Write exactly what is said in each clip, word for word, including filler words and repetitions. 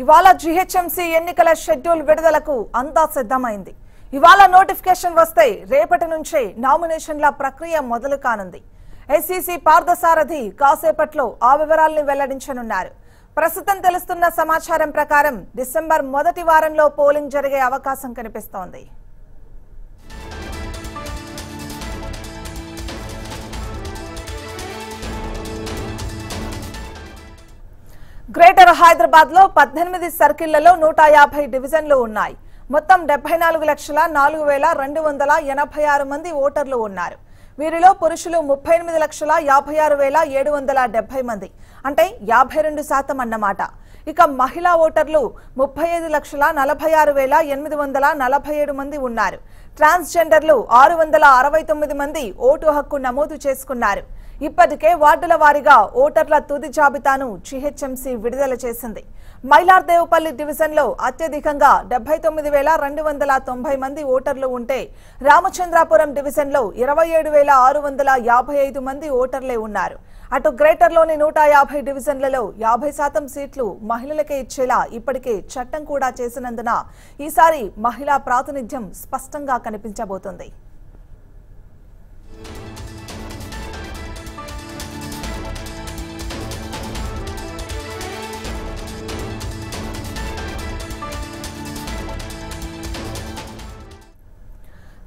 ఇవాళ జిహెచ్ఎంసీ ఎన్నికల షెడ్యూల్ విడుదలకు అంతా సిద్ధమైంది. ఇవాళ నోటిఫికేషన్ వస్తే రేపటి నుంచే నామినేషన్ల ప్రక్రియ మొదలు కానుంది. ఎస్సీసీ పార్థసారథి కాసేపట్లో ఆ వివరాలను వెల్లడించనున్నారు. ప్రస్తుతం తెలుస్తున్న సమాచారం ప్రకారం డిసెంబర్ మొదటి వారంలో పోలింగ్ జరిగే అవకాశం కనిపిస్తోంది. గ్రేటర్ హైదరాబాద్ లో పద్దెనిమిది సర్కిళ్లలో నూట యాభై డివిజన్లు ఉన్నాయి. మొత్తం డెబ్బై నాలుగు లక్షల నాలుగు వేల రెండు వందల ఎనభై ఆరు మంది ఓటర్లు ఉన్నారు. వీరిలో పురుషులు ముప్పై ఎనిమిది లక్షల యాభై ఆరు వేల ఏడు వందల డెబ్బై మంది, అంటే యాభై రెండు శాతం అన్నమాట. ఇక మహిళా ఓటర్లు ముప్పై ఐదు లక్షల నలభై ఆరు వేల ఎనిమిది వందల నలభై ఏడు మంది ఉన్నారు. ట్రాన్స్జెండర్లు ఆరు వందల అరవై తొమ్మిది మంది ఓటు హక్కు నమోదు చేసుకున్నారు. ఇప్పటికే వార్డుల వారీగా ఓటర్ల తుది జాబితాను జిహెచ్ఎంసీ విడుదల చేసింది. మైలార్దేవపల్లి డివిజన్లో అత్యధికంగా డెబ్బై తొమ్మిది వేల రెండు వందల తొంభై మంది ఓటర్లు ఉంటే, రామచంద్రాపురం డివిజన్లో ఇరవై ఏడు వేల ఆరు వందల యాభై ఐదు మంది ఓటర్లే ఉన్నారు. అటు గ్రేటర్లోని నూట యాభై డివిజన్లలో యాభై శాతం సీట్లు మహిళలకే ఇచ్చేలా ఇప్పటికే చట్టం కూడా చేసినందున ఈసారి మహిళా ప్రాతినిధ్యం స్పష్టంగా కనిపించబోతుంది.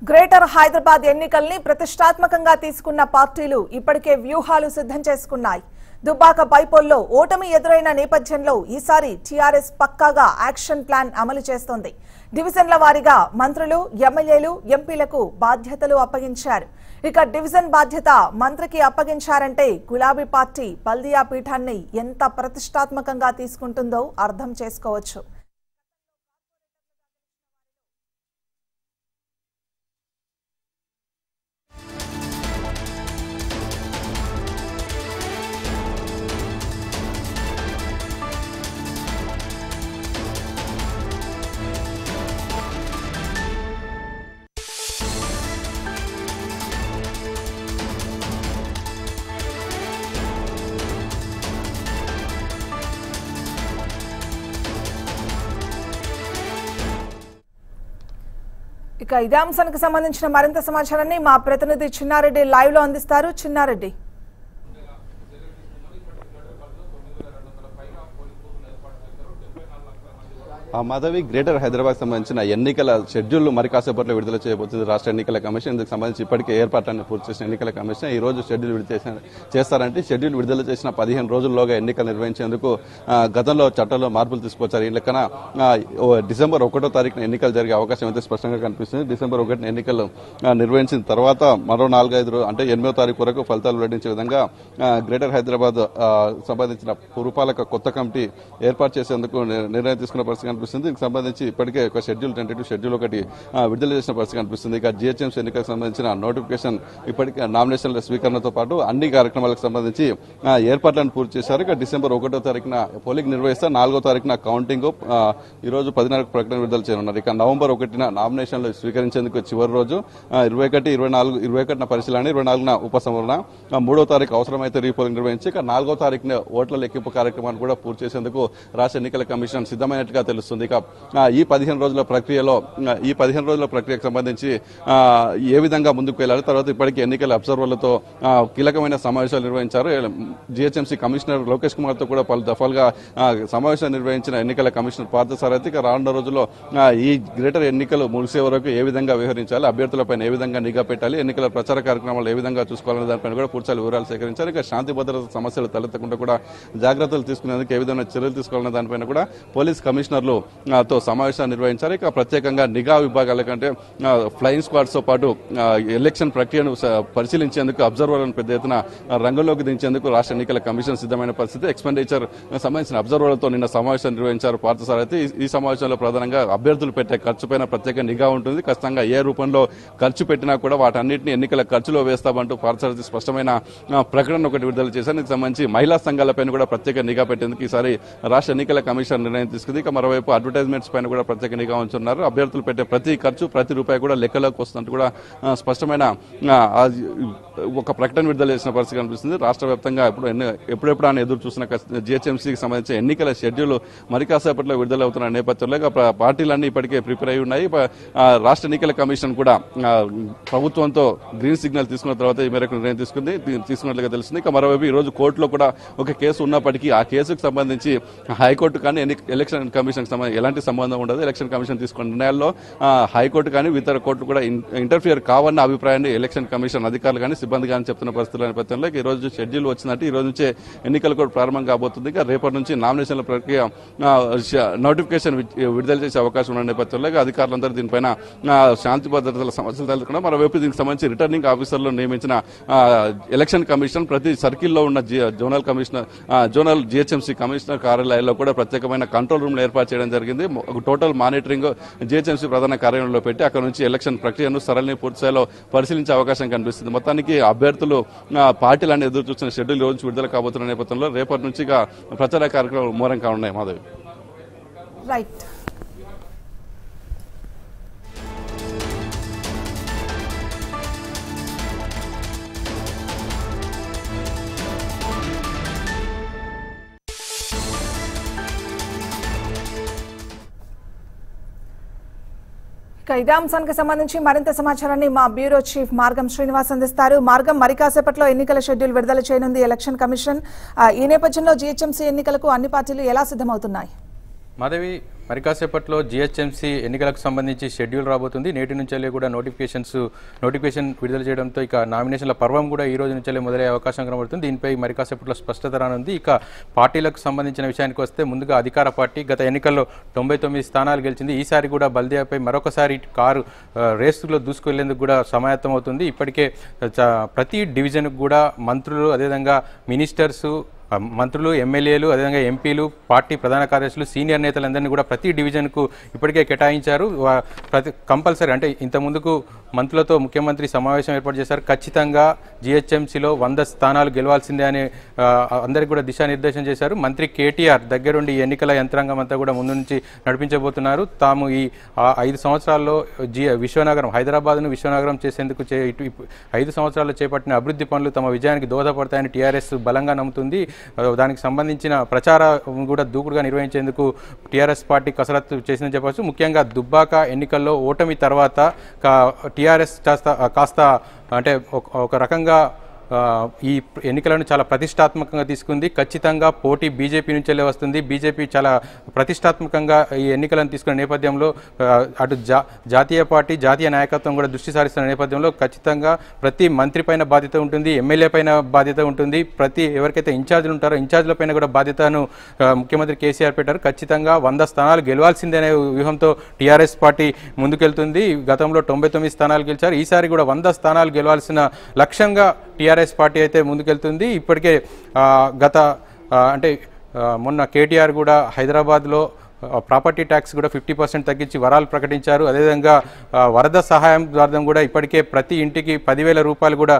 గ్రేటర్ హైదరాబాద్ ఎన్నికల్ని ప్రతిష్టాత్మకంగా తీసుకున్న పార్టీలు ఇప్పటికే వ్యూహాలు సిద్ధం చేసుకున్నాయి. దుబ్బాక బైపోల్లో ఓటమి ఎదురైన నేపథ్యంలో ఈసారి టీఆర్ఎస్ పక్కాగా యాక్షన్ ప్లాన్ అమలు చేస్తోంది. డివిజన్ల వారీగా మంత్రులు, ఎమ్మెల్యేలు, ఎంపీలకు బాధ్యతలు అప్పగించారు. ఇక డివిజన్ బాధ్యత మంత్రికి అప్పగించారంటే గులాబీ పార్టీ బల్దియా పీఠాన్ని ఎంత ప్రతిష్టాత్మకంగా తీసుకుంటుందో అర్థం చేసుకోవచ్చు. ఇక ఇదే అంశానికి సంబంధించిన మరింత సమాచారాన్ని మా ప్రతినిధి చిన్నారెడ్డి లైవ్ లో అందిస్తారు. చిన్నారెడ్డి, మాధవి, గ్రేటర్ హైదరాబాద్ సంబంధించిన ఎన్నికల షెడ్యూల్ మరి కాసేపట్లో విడుదల చేయబోతుంది రాష్ట్ర ఎన్నికల కమిషన్. ఇందుకు సంబంధించి ఇప్పటికే ఏర్పాట్లను పూర్తి చేసిన ఎన్నికల కమిషన్ ఈ రోజు షెడ్యూల్ విడుదల చేస్తారంటే షెడ్యూల్ విడుదల చేసిన పదిహేను రోజుల్లోగా ఎన్నికలు నిర్వహించేందుకు గతంలో చట్టంలో మార్పులు తీసుకొచ్చారు. ఈ లెక్కన డిసెంబర్ ఒకటో తారీఖున ఎన్నికలు జరిగే అవకాశం అయితే స్పష్టంగా కనిపిస్తుంది. డిసెంబర్ ఒకటిన ఎన్నికలు నిర్వహించిన తర్వాత మరో నాలుగైదు అంటే ఎనిమిదో తారీఖు వరకు ఫలితాలు వెల్లడించే విధంగా గ్రేటర్ హైదరాబాద్ సంబంధించిన పురపాలక కొత్త కమిటీ ఏర్పాటు చేసేందుకు నిర్ణయం తీసుకున్న పరిస్థితి కనిపిస్తుంది. దీనికి సంబంధించి ఇప్పటికే ఒక షెడ్యూల్ టెంటేటివ్ షెడ్యూల్ ఒకటి విడుదల చేసిన పరిస్థితి కనిపిస్తుంది. ఇక జిహెచ్ఎంసీ ఎన్నికలకు సంబంధించిన నోటిఫికేషన్ ఇప్పటికే నామినేషన్ల స్వీకరణతో పాటు అన్ని కార్యక్రమాలకు సంబంధించి ఏర్పాట్లను పూర్తి చేశారు. ఇక డిసెంబర్ ఒకటో తారీఖున పోలింగ్ నిర్వహిస్తారు. నాలుగో తారీఖున కౌంటింగ్ ఈరోజు పదినాలుగు ప్రకటన విడుదల చేయనున్నారు. ఇక నవంబర్ ఒకటిన నామినేషన్లు స్వీకరించేందుకు చివరి రోజు ఇరవై ఒకటి ఇరవై నాలుగు ఇరవై ఒకటిన పరిశీలన, ఇరవై నాలుగున ఉపసంహరణ, మూడో తారీఖు అవసరమైతే రీపోలింగ్ నిర్వహించి ఇక నాలుగో తారీఖున ఓట్ల లెక్కింపు కార్యక్రమాన్ని కూడా పూర్తి చేసేందుకు రాష్ట్ర ఎన్నికల కమిషన్ సిద్ధమైనట్టుగా తెలుస్తుంది. ఈ పదిహేను రోజుల ప్రక్రియలో ఈ పదిహేను రోజుల ప్రక్రియకు సంబంధించి ఏ విధంగా ముందుకు వెళ్ళాలి, తర్వాత ఇప్పటికీ ఎన్నికల అబ్జర్వర్లతో కీలకమైన సమావేశాలు నిర్వహించారు. జిహెచ్ఎంసీ కమిషనర్ లోకేష్ కుమార్ తో కూడా పలు దఫాలుగా సమావేశాలు నిర్వహించిన ఎన్నికల కమిషనర్ పార్థసారథి రానున్న రోజుల్లో ఈ గ్రేటర్ ఎన్నికలు ముగిసే వరకు ఏ విధంగా వ్యవహరించాలి, అభ్యర్థులపైన ఏ విధంగా నిఘా పెట్టాలి, ఎన్నికల ప్రచార కార్యక్రమాలు ఏ విధంగా చూసుకోవాలనే దానిపైన కూడా పూర్తి వివరాలు సేకరించారు. ఇక శాంతి భద్రత సమస్యలు తలెత్తకుండా కూడా జాగ్రత్తలు తీసుకునేందుకు ఏ విధమైన చర్యలు తీసుకోవాలనే దానిపైన కూడా పోలీస్ కమిషనర్లు తో సమావేశాన్ని నిర్వహించారు. ఇక ప్రత్యేకంగా నిఘా విభాగాల కంటే ఫ్లయింగ్ స్క్వాడ్స్ తో పాటు ఎలక్షన్ ప్రక్రియను పరిశీలించేందుకు అబ్జర్వర్లను పెద్ద ఎత్తున రంగంలోకి దించేందుకు రాష్ట్ర ఎన్నికల కమిషన్ సిద్ధమైన పరిస్థితి. ఎక్స్పెండిచర్ సంబంధించిన అబ్జర్వర్లతో నిన్న సమావేశాన్ని నిర్వహించారు పార్థసారథి. ఈ సమావేశంలో ప్రధానంగా అభ్యర్థులు పెట్టే ఖర్చు పైన ప్రత్యేక నిఘా ఉంటుంది. ఖచ్చితంగా ఏ రూపంలో ఖర్చు పెట్టినా కూడా వాటన్నింటినీ ఎన్నికల ఖర్చులో వేస్తామంటూ పార్థసారథి స్పష్టమైన ప్రకటన ఒకటి విడుదల చేశారు. దీనికి సంబంధించి మహిళా సంఘాలపైన కూడా ప్రత్యేక నిఘా పెట్టేందుకు ఈసారి రాష్ట్ర ఎన్నికల కమిషన్ నిర్ణయం తీసుకుంది. ఇక మరోవైపు దాదాపు అడ్వర్టైజ్మెంట్స్ పైన కూడా ప్రత్యేక నిఘా ఉంచున్నారు. అభ్యర్థులు పెట్టే ప్రతి ఖర్చు ప్రతి రూపాయి కూడా లెక్కలోకి వస్తున్నట్టు కూడా స్పష్టమైన ఒక ప్రకటన విడుదల చేసిన పరిస్థితి కనిపిస్తుంది. రాష్ట్ర వ్యాప్తంగా ఇప్పుడు ఎప్పుడెప్పుడు ఆయన ఎదురు చూసిన జిహెచ్ఎంసీకి సంబంధించిన ఎన్నికల షెడ్యూల్ మరి కాసేపట్లో విడుదలవుతున్న నేపథ్యంలో పార్టీలన్నీ ఇప్పటికే ప్రిపేర్ అయి ఉన్నాయి. రాష్ట్ర ఎన్నికల కమిషన్ కూడా ప్రభుత్వంతో గ్రీన్ సిగ్నల్ తీసుకున్న తర్వాత ఈ మేరకు నిర్ణయం తీసుకుంది తీసుకున్నట్లుగా తెలిసింది. ఇక మరోవైపు ఈరోజు కోర్టులో కూడా ఒక కేసు ఉన్నప్పటికీ ఆ కేసుకు సంబంధించి హైకోర్టు కానీ ఎలక్షన్ కమిషన్ ఎలాంటి సంబంధం ఉండదు. ఎలక్షన్ కమిషన్ తీసుకున్న నిర్ణయాల్లో హైకోర్టు కానీ ఇతర కోర్టులు కూడా ఇంటర్ఫియర్ కావన్న అభిప్రాయాన్ని ఎలక్షన్ కమిషన్ అధికారులు కానీ సిబ్బంది కానీ చెప్తున్న పరిస్థితుల నేపథ్యంలో ఈ రోజు షెడ్యూల్ వచ్చినట్టు ఈ రోజు నుంచే ఎన్నికలు కూడా ప్రారంభం కాబోతుంది. ఇక రేపటి నుంచి నామినేషన్ల ప్రక్రియ నోటిఫికేషన్ విడుదల చేసే అవకాశం ఉన్న నేపథ్యంలో అధికారులందరూ దీనిపైన శాంతి భద్రతల సమస్యలు తెలుసుకున్నా మరోవైపు దీనికి సంబంధించి రిటర్నింగ్ ఆఫీసర్లు నియమించిన ఎలక్షన్ కమిషన్ ప్రతి సర్కిల్లో ఉన్న zonal commissioner zonal GHMC commissioner కార్యాలయాల్లో కూడా ప్రత్యేకమైన కంట్రోల్ రూమ్లు ఏర్పాటు చేయడం జరిగింది. టోటల్ మానిటరింగ్ జిహెచ్ఎంసీ ప్రధాన కార్యాలయంలో పెట్టి అక్కడ నుంచి ఎలక్షన్ ప్రక్రియను సరళిని పూర్తిస్థాయిలో పరిశీలించే అవకాశం కనిపిస్తుంది. మొత్తానికి అభ్యర్థులు పార్టీలను ఎదురు చూస్తున్న షెడ్యూల్ రోజు విడుదల కాబోతున్న నేపథ్యంలో రేపటి నుంచి ప్రచార కార్యక్రమాలు మూలం కానున్నాయి. మాధవి రైట్. ఇదే అంశానికి సంబంధించి మరింత సమాచారాన్ని మా బ్యూరో చీఫ్ మార్గం శ్రీనివాస్ అందిస్తారు. మార్గం, మరి కాసేపట్లో ఎన్నికల షెడ్యూల్ విడుదల చేయనుంది ఎలక్షన్ కమిషన్. ఈ నేపథ్యంలో జిహెచ్ఎంసీ ఎన్నికలకు అన్ని పార్టీలు ఎలా సిద్ధమవుతున్నాయి? మాధవి, మరి కాసేపట్లో జిహెచ్ఎంసీ ఎన్నికలకు సంబంధించి షెడ్యూల్ రాబోతుంది. నేటి నుంచెల్లి కూడా నోటిఫికేషన్స్ నోటిఫికేషన్ విడుదల చేయడంతో ఇక నామినేషన్ల పర్వం కూడా ఈ రోజు నుంచెల్లి మొదలయ్యే అవకాశం కనబడుతుంది. దీనిపై మరి కాసేపట్లో స్పష్టత రానుంది. ఇక పార్టీలకు సంబంధించిన విషయానికి వస్తే ముందుగా అధికార పార్టీ గత ఎన్నికల్లో తొంభై తొమ్మిది స్థానాలు గెలిచింది. ఈసారి కూడా బల్దియాపై మరొకసారి కారు రేసులో దూసుకువెళ్లేందుకు కూడా సమాయత్తం అవుతుంది. ఇప్పటికే ప్రతి డివిజన్కు కూడా మంత్రులు, అదేవిధంగా మినిస్టర్సు, మంత్రులు, ఎమ్మెల్యేలు, అదేవిధంగా ఎంపీలు, పార్టీ ప్రధాన కార్యదర్శులు, సీనియర్ నేతలందరినీ కూడా ప్రతి డివిజన్కు ఇప్పటికే కేటాయించారు. ప్రతి కంపల్సరీ అంటే ఇంతకుముందుకు మంత్రులతో ముఖ్యమంత్రి సమావేశం ఏర్పాటు చేశారు. ఖచ్చితంగా జిహెచ్ఎంసీలో వంద స్థానాలు గెలవాల్సిందే అని అందరికీ కూడా దిశానిర్దేశం చేశారు. మంత్రి కేటీఆర్ దగ్గరుండి ఎన్నికల యంత్రాంగం అంతా కూడా ముందు నుంచి నడిపించబోతున్నారు. తాము ఈ ఐదు సంవత్సరాల్లో జి విశ్వనగరం హైదరాబాద్ను విశ్వనగరం చేసేందుకు చే ఐదు సంవత్సరాల్లో చేపట్టిన అభివృద్ధి పనులు తమ విజయానికి దోహదపడతాయని టీఆర్ఎస్ బలంగా నమ్ముతుంది. దానికి సంబంధించిన ప్రచారం కూడా దూకుడుగా నిర్వహించేందుకు టీఆర్ఎస్ పార్టీ కసరత్తు చేసిందని చెప్పవచ్చు. ముఖ్యంగా దుబ్బాక ఎన్నికల్లో ఓటమి తర్వాత టీఆర్ఎస్ కాస్త కాస్త అంటే ఒక రకంగా ఈ ఎన్నికలను చాలా ప్రతిష్టాత్మకంగా తీసుకుంది. ఖచ్చితంగా పోటీ బీజేపీ నుంచెల్లే వస్తుంది. బీజేపీ చాలా ప్రతిష్టాత్మకంగా ఈ ఎన్నికలను తీసుకున్న నేపథ్యంలో అటు జా జాతీయ పార్టీ జాతీయ నాయకత్వం కూడా దృష్టి సారిస్తున్న నేపథ్యంలో ఖచ్చితంగా ప్రతి మంత్రి పైన బాధ్యత ఉంటుంది, ఎమ్మెల్యే పైన బాధ్యత ఉంటుంది, ప్రతి ఎవరికైతే ఇన్ఛార్జీలు ఉంటారో ఇన్ఛార్జీల పైన కూడా బాధ్యతను ముఖ్యమంత్రి కేసీఆర్ పెట్టారు. ఖచ్చితంగా వంద స్థానాలు గెలవాల్సిందే అనే వ్యూహంతో టీఆర్ఎస్ పార్టీ ముందుకెళ్తుంది. గతంలో తొంభై తొమ్మిది స్థానాలు గెలిచారు. ఈసారి కూడా వంద స్థానాలు గెలవాల్సిన లక్ష్యంగా టీఆర్ టీఆర్ఎస్ పార్టీ అయితే ముందుకెళ్తుంది. ఇప్పటికే గత అంటే మొన్న కేటీఆర్ కూడా హైదరాబాద్లో ప్రాపర్టీ ట్యాక్స్ కూడా ఫిఫ్టీ పర్సెంట్ తగ్గించి వరాలు ప్రకటించారు. అదేవిధంగా వరద సహాయం ద్వారా కూడా ఇప్పటికే ప్రతి ఇంటికి పదివేల రూపాయలు కూడా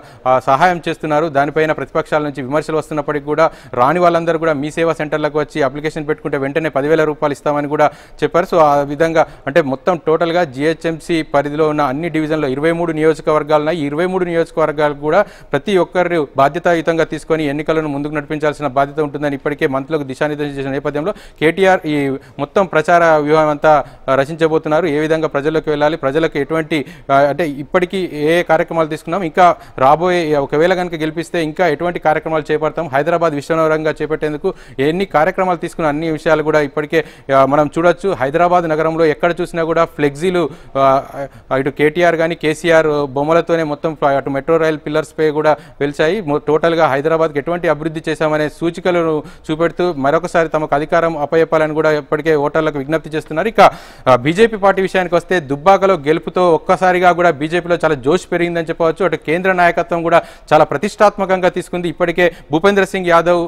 సహాయం చేస్తున్నారు. దానిపైన ప్రతిపక్షాల నుంచి విమర్శలు వస్తున్నప్పటికీ కూడా రాని వాళ్ళందరూ కూడా మీ సేవా సెంటర్లకు వచ్చి అప్లికేషన్ పెట్టుకుంటే వెంటనే పదివేల రూపాయలు ఇస్తామని కూడా చెప్పారు. సో ఆ విధంగా అంటే మొత్తం టోటల్గా జిహెచ్ఎంసీ పరిధిలో ఉన్న అన్ని డివిజన్లో ఇరవై మూడు నియోజకవర్గాలున్న ఈ ఇరవై మూడు నియోజకవర్గాలు కూడా ప్రతి ఒక్కరు బాధ్యతాయుతంగా తీసుకొని ఎన్నికలను ముందుకు నడిపించాల్సిన బాధ్యత ఉంటుందని ఇప్పటికే మంత్రులకు దిశానిర్దేశం చేసిన నేపథ్యంలో కేటీఆర్ ఈ మొత్తం ప్రచార వ్యూహం అంతా రచించబోతున్నారు. ఏ విధంగా ప్రజల్లోకి వెళ్ళాలి, ప్రజలకు ఎటువంటి అంటే ఇప్పటికీ ఏ కార్యక్రమాలు తీసుకున్నాం, ఇంకా రాబోయే ఒకవేళ కనుక గెలిపిస్తే ఇంకా ఎటువంటి కార్యక్రమాలు చేపడతాం, హైదరాబాద్ విశ్వనగరంగా చేపట్టేందుకు ఎన్ని కార్యక్రమాలు తీసుకున్న అన్ని విషయాలు కూడా ఇప్పటికే మనం చూడొచ్చు. హైదరాబాద్ నగరంలో ఎక్కడ చూసినా కూడా ఫ్లెక్సీలు ఇటు కేటీఆర్ కానీ కేసీఆర్ బొమ్మలతోనే మొత్తం అటు మెట్రో రైల్ పిల్లర్స్పై కూడా వెలిచాయి. టోటల్గా హైదరాబాద్కి ఎటువంటి అభివృద్ధి చేశామనే సూచికలను చూపెడుతూ మరొకసారి తమకు అధికారం అప్పయపాలని కూడా ఇప్పటికే ఓటర్లకు విజ్ఞప్తి చేస్తున్నారు. ఇక బీజేపీ పార్టీ విషయానికి వస్తే దుబ్బాకలో గెలుపుతో ఒక్కసారిగా కూడా బీజేపీలో చాలా జోష్ పెరిగిందని చెప్పవచ్చు. అటు కేంద్ర నాయకత్వం కూడా చాలా ప్రతిష్టాత్మకంగా తీసుకుంది. ఇప్పటికే భూపేంద్ర సింగ్ యాదవ్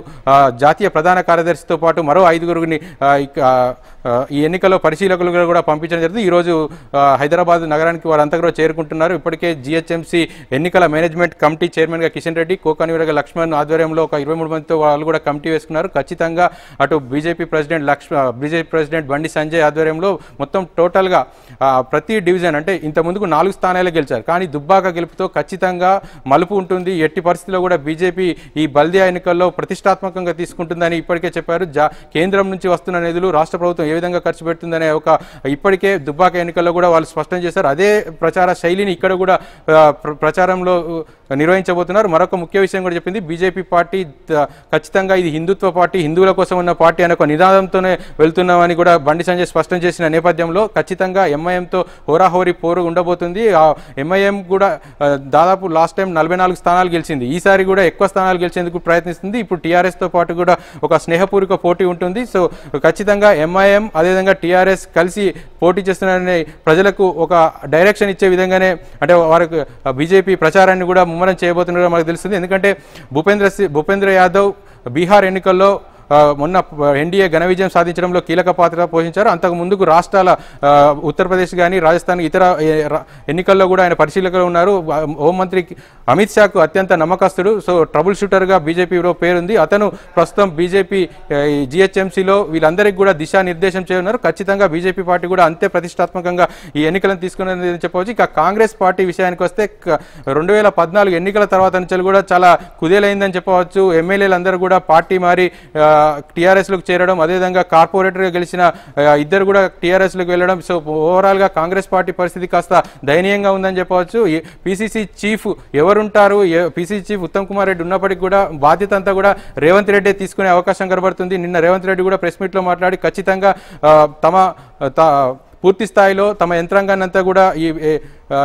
జాతీయ ప్రధాన కార్యదర్శితో పాటు మరో ఐదుగురుని ఈ ఎన్నికల్లో పరిశీలకులుగా కూడా పంపించడం జరిగింది. ఈరోజు హైదరాబాద్ నగరానికి వారంతా కూడా చేరుకుంటున్నారు. ఇప్పటికే జిహెచ్ఎంసీ ఎన్నికల మేనేజ్మెంట్ కమిటీ చైర్మన్గా కిషన్ రెడ్డి, కోకానివరగ లక్ష్మణ్ ఆధ్వర్యంలో ఒక ఇరవై మూడు మందితో వాళ్ళు కూడా కమిటీ వేసుకున్నారు. ఖచ్చితంగా అటు బీజేపీ ప్రెసిడెంట్ లక్ష్మ బీజేపీ ప్రెసిడెంట్ బండి సంజయ్ ఆధ్వర్యంలో మొత్తం టోటల్గా ప్రతి డివిజన్ అంటే ఇంత ముందుకు నాలుగు స్థానాలే గెలిచారు. కానీ దుబ్బాక గెలుపుతో ఖచ్చితంగా మలుపు ఉంటుంది. ఎట్టి పరిస్థితుల్లో కూడా బీజేపీ ఈ బల్దియా ఎన్నికల్లో ప్రతిష్టాత్మకంగా తీసుకుంటుందని ఇప్పటికే చెప్పారు. కేంద్రం నుంచి వస్తున్న నిధులు రాష్ట్ర ప్రభుత్వం ఏ విధంగా ఖర్చు పెడుతుందనే ఒక ఇప్పటికే దుబ్బాక ఎన్నికల్లో కూడా వాళ్ళు స్పష్టం చేశారు. అదే ప్రచార శైలిని ఇక్కడ కూడా ప్రచారంలో నిర్వహించబోతున్నారు. మరొక ముఖ్య విషయం కూడా చెప్పింది, బీజేపీ పార్టీ ఖచ్చితంగా ఇది హిందుత్వ పార్టీ, హిందువుల కోసం ఉన్న పార్టీ అనే ఒక నినాదంతోనే వెళ్తున్నామని కూడా బండి సంజయ్ స్పష్టం చేసిన నేపథ్యంలో ఖచ్చితంగా ఎంఐఎంతో హోరాహోరీ పోరు ఉండబోతుంది. ఎంఐఎం కూడా దాదాపు లాస్ట్ టైం నలభై నాలుగు స్థానాలు గెలిచింది, ఈసారి కూడా ఎక్కువ స్థానాలు గెలిచేందుకు ప్రయత్నిస్తుంది. ఇప్పుడు టీఆర్ఎస్తో పాటు కూడా ఒక స్నేహపూరిక పోటీ ఉంటుంది. సో ఖచ్చితంగా ఎంఐఎం అదేవిధంగా టీఆర్ఎస్ కలిసి పోటీ చేస్తున్నారని ప్రజలకు ఒక డైరెక్షన్ ఇచ్చే విధంగానే అంటే వారికి బీజేపీ ప్రచారాన్ని కూడా ముమ్మరం చేయబోతున్నట్టుగా మనకు తెలుస్తుంది. ఎందుకంటే భూపేంద్ర భూపేంద్ర యాదవ్ బీహార్ ఎన్నికల్లో మొన్న ఎన్డీఏ ఘన విజయం సాధించడంలో కీలక పాత్ర పోషించారు. అంతకు ముందుకు రాష్ట్రాల ఉత్తరప్రదేశ్ కానీ రాజస్థాన్ ఇతర ఎన్నికల్లో కూడా ఆయన పరిశీలకులు ఉన్నారు. హోంమంత్రి అమిత్ షాకు అత్యంత నమ్మకస్తుడు. సో ట్రబుల్ షూటర్గా బీజేపీలో పేరుంది. అతను ప్రస్తుతం బీజేపీ జీహెచ్ఎంసీలో వీళ్ళందరికీ కూడా దిశానిర్దేశం చేయనున్నారు. ఖచ్చితంగా బీజేపీ పార్టీ కూడా అంతే ప్రతిష్టాత్మకంగా ఈ ఎన్నికలను తీసుకున్నది చెప్పవచ్చు. ఇక కాంగ్రెస్ పార్టీ విషయానికి వస్తే రెండు వేల పద్నాలుగు ఎన్నికల తర్వాత నుంచి కూడా చాలా కుదేలైందని చెప్పవచ్చు. ఎమ్మెల్యేలందరూ కూడా పార్టీ మారి టీఆర్ఎస్లోకి చేరడం, అదేవిధంగా కార్పొరేటర్గా గెలిచిన ఇద్దరు కూడా టీఆర్ఎస్లోకి వెళ్ళడం. సో ఓవరాల్గా కాంగ్రెస్ పార్టీ పరిస్థితి కాస్త దయనీయంగా ఉందని చెప్పవచ్చు. పీసీసీ చీఫ్ ఎవరుంటారు, పీసీసీ చీఫ్ ఉత్తమ్ కుమార్ రెడ్డి ఉన్నప్పటికీ కూడా బాధ్యత అంతా కూడా రేవంత్ రెడ్డి తీసుకునే అవకాశం కనబడుతుంది. నిన్న రేవంత్ రెడ్డి కూడా ప్రెస్ మీట్లో మాట్లాడి ఖచ్చితంగా తమ పూర్తి స్థాయిలో తమ యంత్రాంగాన్నంతా కూడా ఈ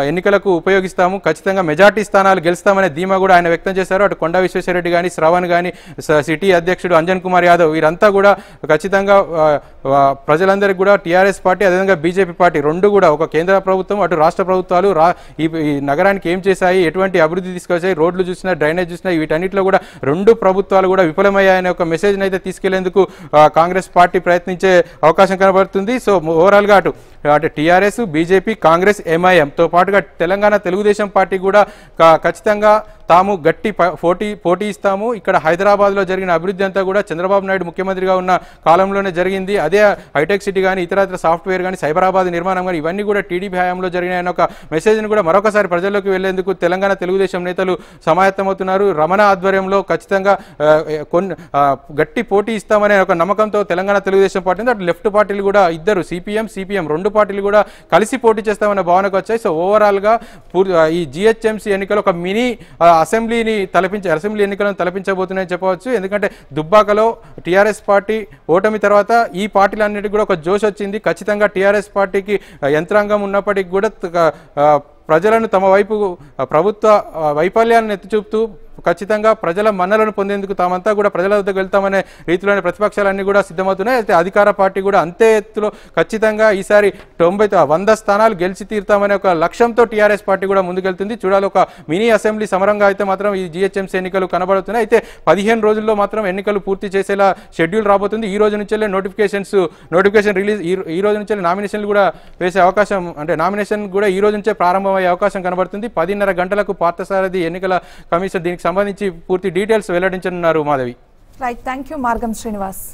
ఎన్నికలకు ఉపయోగిస్తాము, ఖచ్చితంగా మెజార్టీ స్థానాలు గెలుస్తామనే ధీమా కూడా ఆయన వ్యక్తం చేశారు. అటు కొండా విశ్వేశ్వరరెడ్డి కానీ శ్రవణ్ కానీ సిటీ అధ్యక్షుడు అంజన్ కుమార్ యాదవ్ వీరంతా కూడా ఖచ్చితంగా ప్రజలందరికీ కూడా టీఆర్ఎస్ పార్టీ అదేవిధంగా బీజేపీ పార్టీ రెండు కూడా ఒక కేంద్ర ప్రభుత్వం అటు రాష్ట్ర ప్రభుత్వాలు రా ఈ నగరానికి ఏం చేశాయి, ఎటువంటి అభివృద్ధి తీసుకొచ్చాయి, రోడ్లు చూసినా డ్రైనేజ్ చూసినా వీటన్నిటిలో కూడా రెండు ప్రభుత్వాలు కూడా విఫలమయ్యాయనే ఒక మెసేజ్ని అయితే తీసుకెళ్లేందుకు కాంగ్రెస్ పార్టీ ప్రయత్నించే అవకాశం కనబడుతుంది. సో ఓవరాల్గా అటు అటు టీఆర్ఎస్ బీజేపీ కాంగ్రెస్ ఎంఐఎంతో పాటుగా తెలంగాణ తెలుగుదేశం పార్టీ కూడా ఖచ్చితంగా తాము గట్టి పోటీ పోటీ ఇస్తాము. ఇక్కడ హైదరాబాద్లో జరిగిన అభివృద్ధి అంతా కూడా చంద్రబాబు నాయుడు ముఖ్యమంత్రిగా ఉన్న కాలంలోనే జరిగింది. అదే హైటెక్ సిటీ కానీ ఇతర ఇతర సాఫ్ట్వేర్ కానీ సైబరాబాద్ నిర్మాణం కానీ ఇవన్నీ కూడా టీడీపీ హయాంలో జరిగిన ఒక మెసేజ్ని కూడా మరొకసారి ప్రజల్లోకి వెళ్లేందుకు తెలంగాణ తెలుగుదేశం నేతలు సమాయత్తమవుతున్నారు. రమణ ఆధ్వర్యంలో ఖచ్చితంగా కొన్ని గట్టి పోటీ ఇస్తామనే ఒక నమ్మకంతో తెలంగాణ తెలుగుదేశం పార్టీ అటు లెఫ్ట్ పార్టీలు కూడా ఇద్దరు సిపిఎం సిపిఎం రెండు పార్టీలు కూడా కలిసి పోటీ చేస్తామనే భావనకు వచ్చాయి. సో ఓవరాల్గా ఈ జిహెచ్ఎంసీ ఎన్నికలు ఒక మినీ అసెంబ్లీని తలపించే అసెంబ్లీ ఎన్నికలను తలపించబోతున్నాయని చెప్పవచ్చు. ఎందుకంటే దుబ్బాకలో టీఆర్ఎస్ పార్టీ ఓటమి తర్వాత ఈ పార్టీలన్నిటికీ కూడా ఒక జోష్ వచ్చింది. ఖచ్చితంగా టీఆర్ఎస్ పార్టీకి యంత్రాంగం ఉన్నప్పటికీ కూడా ప్రజలను తమ వైపు ప్రభుత్వ వైఫల్యాలను ఎత్తి చూపుతూ ఖచ్చితంగా ప్రజల మన్నలను పొందేందుకు తామంతా కూడా ప్రజల వద్దకు వెళ్తామనే రీతిలోనే ప్రతిపక్షాలన్నీ కూడా సిద్ధమవుతున్నాయి. అయితే అధికార పార్టీ కూడా అంతే ఎత్తులో ఖచ్చితంగా ఈసారి తొంభై వంద స్థానాలు గెలిచి తీరుతామనే ఒక లక్ష్యంతో టీఆర్ఎస్ పార్టీ కూడా ముందుకెళ్తుంది. చూడాలి, ఒక మినీ అసెంబ్లీ సమరంగా అయితే మాత్రం ఈ జిహెచ్ఎంసీ ఎన్నికలు కనబడుతున్నాయి. అయితే పదిహేను రోజుల్లో మాత్రం ఎన్నికలు పూర్తి చేసేలా షెడ్యూల్ రాబోతుంది. ఈ రోజు నుంచెల్లే నోటిఫికేషన్స్ నోటిఫికేషన్ రిలీజ్ ఈ రోజు నుంచే నామినేషన్లు కూడా వేసే అవకాశం అంటే నామినేషన్ కూడా ఈ రోజు నుంచే ప్రారంభమయ్యే అవకాశం కనబడుతుంది. పదిన్నర గంటలకు పార్థసారథి ఎన్నికల కమిషన్ దీనికి సంబంధించి పూర్తి డీటెయిల్స్ వెల్లడించనున్నారు Madhavi. Right, thank you Margam Srinivas.